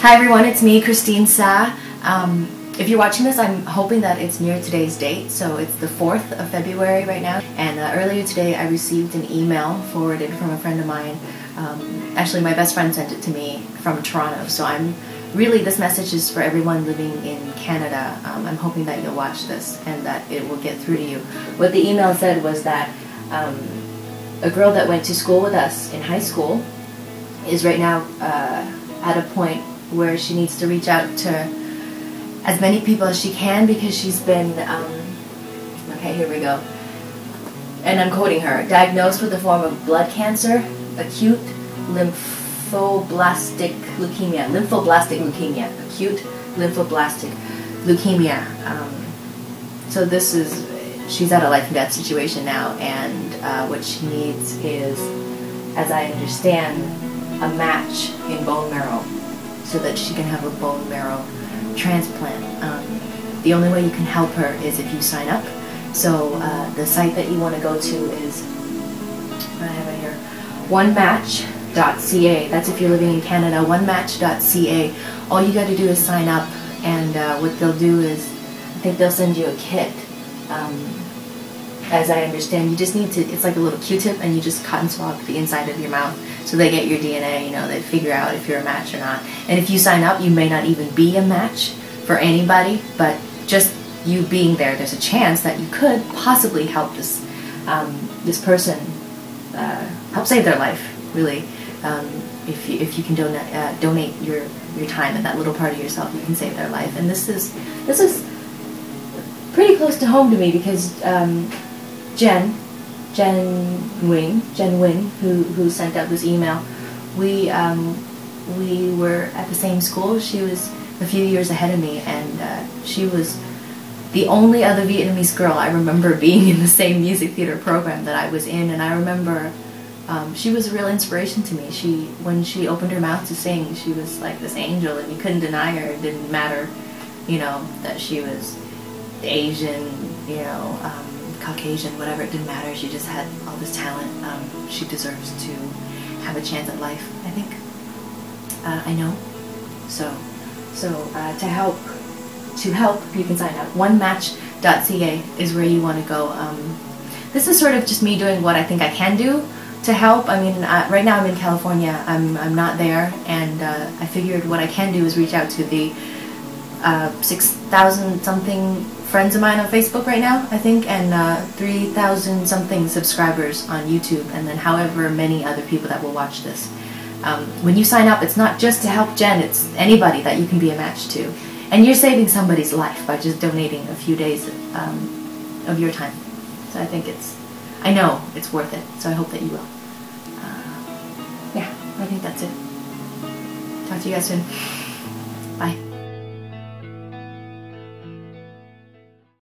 Hi everyone, it's me, Christine Sa. If you're watching this, I'm hoping that it's near today's date, so it's the 4th of February right now. And earlier today I received an email forwarded from a friend of mine. Actually, my best friend sent it to me from Toronto, so I'm really, this message is for everyone living in Canada. I'm hoping that you'll watch this and that it will get through to you. What the email said was that a girl that went to school with us in high school is right now at a point where she needs to reach out to as many people as she can because she's been, okay, here we go, and I'm quoting her, diagnosed with a form of blood cancer, acute lymphoblastic leukemia. So this is, she's at a life and death situation now, and what she needs is, as I understand, a match in bone marrow, so that she can have a bone marrow transplant. The only way you can help her is if you sign up. So the site that you want to go to is, I have it here, onematch.ca. That's if you're living in Canada, onematch.ca. All you got to do is sign up, and what they'll do is, I think they'll send you a kit. As I understand, you just need to, it's like a little Q-tip, and you just cotton swab the inside of your mouth, so they get your DNA, you know, they figure out if you're a match or not. And if you sign up, you may not even be a match for anybody, but just you being there, there's a chance that you could possibly help this, this person, help save their life, really. If you can donate your time and that little part of yourself, you can save their life. And this is pretty close to home to me, because Jen Nguyen, who sent out this email, we were at the same school. She was a few years ahead of me, and she was the only other Vietnamese girl I remember being in the same music theater program that I was in. And I remember she was a real inspiration to me. When she opened her mouth to sing, she was like this angel, and you couldn't deny her. It didn't matter, you know, that she was Asian, you know, Caucasian, whatever, it didn't matter. She just had all this talent. She deserves to have a chance at life, I think. I know. So to help, you can sign up. Onematch.ca is where you want to go. This is sort of just me doing what I think I can do to help. I mean, right now I'm in California. I'm not there, and I figured what I can do is reach out to the 6,000 something friends of mine on Facebook right now, I think, and 3,000 something subscribers on YouTube, and then however many other people that will watch this. When you sign up, it's not just to help Jen, it's anybody that you can be a match to. And you're saving somebody's life by just donating a few days of your time. So I think I know it's worth it, so I hope that you will. Yeah, I think that's it. Talk to you guys soon. Bye.